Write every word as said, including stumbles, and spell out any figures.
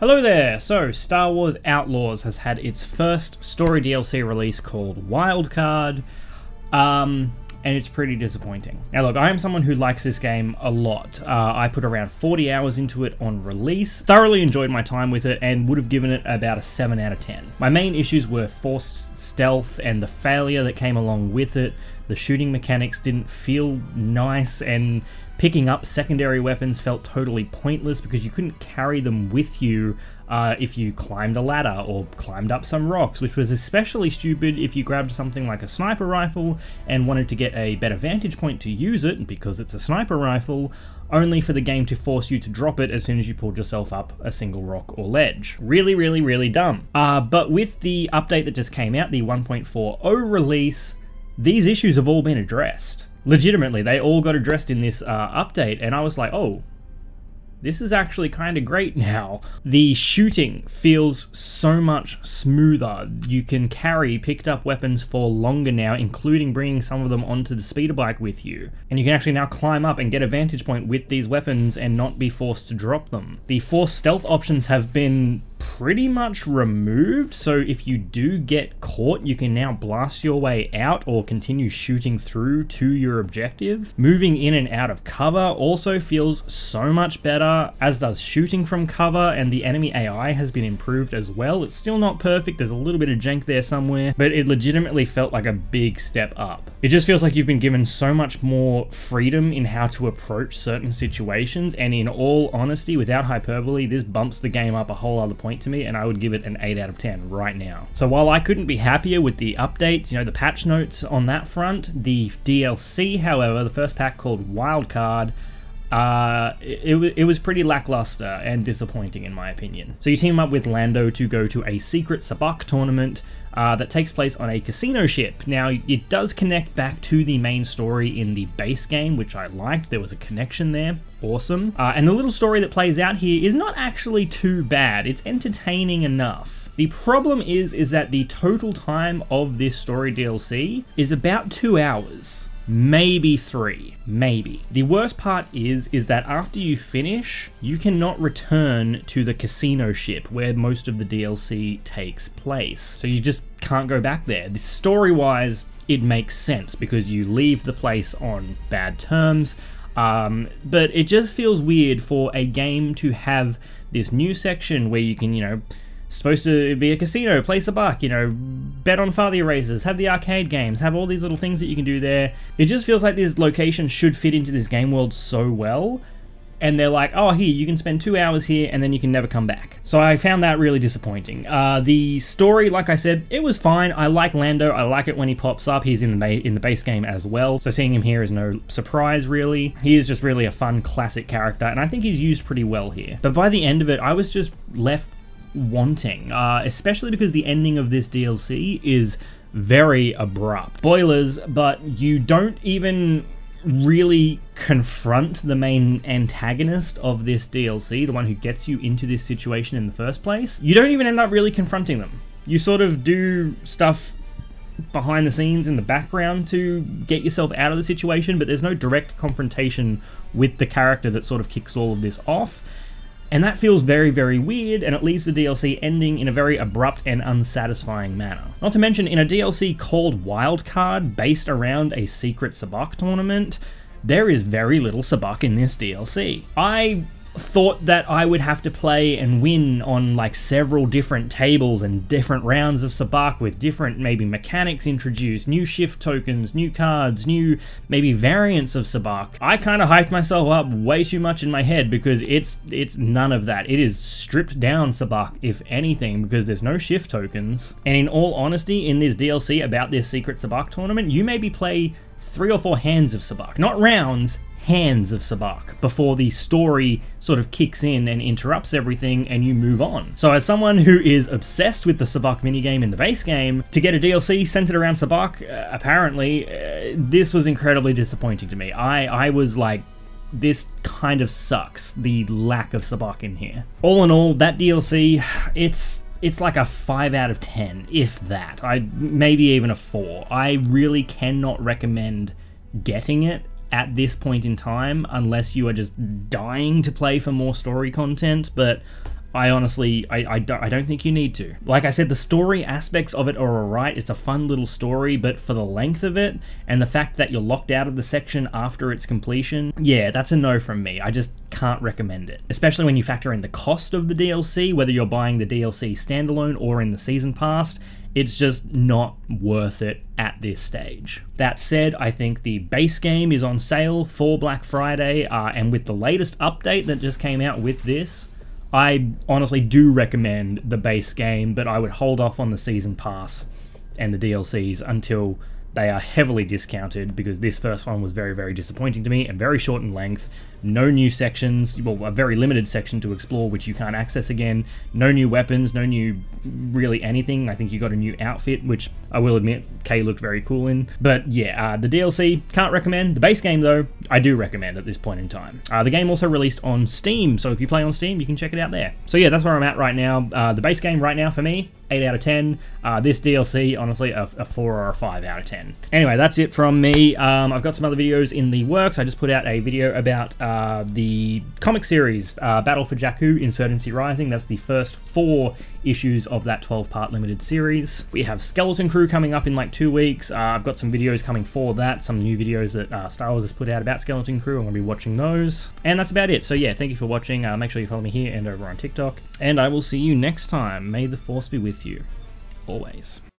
Hello there! So, Star Wars Outlaws has had its first story D L C release called Wild Card, um, and it's pretty disappointing. Now look, I am someone who likes this game a lot. Uh, I put around forty hours into it on release, thoroughly enjoyed my time with it, and would have given it about a seven out of ten. My main issues were forced stealth and the failure that came along with it. The shooting mechanics didn't feel nice, and picking up secondary weapons felt totally pointless because you couldn't carry them with you uh, if you climbed a ladder or climbed up some rocks, which was especially stupid if you grabbed something like a sniper rifle and wanted to get a better vantage point to use it because it's a sniper rifle, only for the game to force you to drop it as soon as you pulled yourself up a single rock or ledge. Really, really, really dumb. Uh, but with the update that just came out, the one point four oh release, these issues have all been addressed. Legitimately, they all got addressed in this uh, update, and I was like, oh, this is actually kind of great now. The shooting feels so much smoother. You can carry picked up weapons for longer now, including bringing some of them onto the speeder bike with you. And you can actually now climb up and get a vantage point with these weapons and not be forced to drop them. The forced stealth options have been pretty much removed, so if you do get caught, you can now blast your way out or continue shooting through to your objective. Moving in and out of cover also feels so much better, as does shooting from cover, and the enemy A I has been improved as well. It's still not perfect, there's a little bit of jank there somewhere, but it legitimately felt like a big step up. It just feels like you've been given so much more freedom in how to approach certain situations, and in all honesty, without hyperbole, this bumps the game up a whole other point to me, and I would give it an eight out of ten right now. So while I couldn't be happier with the updates, you know, the patch notes on that front, the D L C, however, the first pack called Wild Card, uh, it, it was pretty lackluster and disappointing in my opinion. So you team up with Lando to go to a secret Sabacc tournament uh, that takes place on a casino ship. Now, it does connect back to the main story in the base game, which I liked. There was a connection there. Awesome. Uh, and the little story that plays out here is not actually too bad. It's entertaining enough. The problem is, is that the total time of this story D L C is about two hours. Maybe three, maybe. The worst part is, is that after you finish, you cannot return to the casino ship where most of the D L C takes place. So you just can't go back there. This story-wise, it makes sense because you leave the place on bad terms. Um, but it just feels weird for a game to have this new section where you can, you know, supposed to be a casino, play Sabacc, you know, bet on Father Erasers, have the arcade games, have all these little things that you can do there. It just feels like this location should fit into this game world so well, and they're like, oh, here, you can spend two hours here, and then you can never come back. So I found that really disappointing. Uh, the story, like I said, it was fine. I like Lando. I like it when he pops up. He's in the, in the base game as well, so seeing him here is no surprise, really. He is just really a fun, classic character, and I think he's used pretty well here. But by the end of it, I was just left wanting, uh, especially because the ending of this D L C is very abrupt. Spoilers, but you don't even really confront the main antagonist of this D L C, the one who gets you into this situation in the first place. You don't even end up really confronting them. You sort of do stuff behind the scenes in the background to get yourself out of the situation, but there's no direct confrontation with the character that sort of kicks all of this off. And that feels very, very weird, and it leaves the D L C ending in a very abrupt and unsatisfying manner. Not to mention, in a D L C called Wild Card, based around a secret Sabacc tournament, there is very little Sabacc in this D L C. I thought that I would have to play and win on like several different tables and different rounds of Sabacc with different maybe mechanics introduced, new shift tokens, new cards, new maybe variants of Sabacc. I kind of hyped myself up way too much in my head because it's it's none of that. It is stripped down Sabacc, if anything, because there's no shift tokens. And in all honesty, in this D L C about this secret Sabacc tournament, you maybe play three or four hands of Sabacc, not rounds. Hands of Sabacc before the story sort of kicks in and interrupts everything and you move on. So as someone who is obsessed with the Sabacc minigame in the base game, to get a D L C centered around Sabacc, uh, apparently, uh, this was incredibly disappointing to me. I, I was like, this kind of sucks, the lack of Sabacc in here. All in all, that D L C, it's It's like a five out of ten, if that. I maybe even a four. I really cannot recommend getting it at this point in time, unless you are just dying to play for more story content, but I honestly, I, I, don't, I don't think you need to. Like I said, the story aspects of it are alright, it's a fun little story, but for the length of it, and the fact that you're locked out of the section after its completion, yeah, that's a no from me. I just can't recommend it. Especially when you factor in the cost of the D L C, whether you're buying the D L C standalone or in the season pass, it's just not worth it at this stage. That said, I think the base game is on sale for Black Friday, uh, and with the latest update that just came out with this, I honestly do recommend the base game, but I would hold off on the season pass and the D L Cs until they are heavily discounted, because this first one was very, very disappointing to me and very short in length. No new sections, well, a very limited section to explore, which you can't access again. No new weapons, no new really anything. I think you got a new outfit, which I will admit Kay looked very cool in. But yeah, uh, the D L C, can't recommend. The base game, though, I do recommend at this point in time. Uh, the game also released on Steam, so if you play on Steam, you can check it out there. So yeah, that's where I'm at right now. Uh, the base game right now for me, eight out of ten. Uh, this D L C, honestly, a, a four or a five out of ten. Anyway, that's it from me. Um, I've got some other videos in the works. I just put out a video about uh, the comic series, uh, Battle for Jakku, Insurgency Rising. That's the first four issues of that twelve part limited series. We have Skeleton Crew coming up in like two weeks. Uh, I've got some videos coming for that, some new videos that uh, Star Wars has put out about Skeleton Crew. I'm gonna be watching those. And that's about it. So yeah, thank you for watching. Uh, make sure you follow me here and over on TikTok. And I will see you next time. May the Force be with you. Always.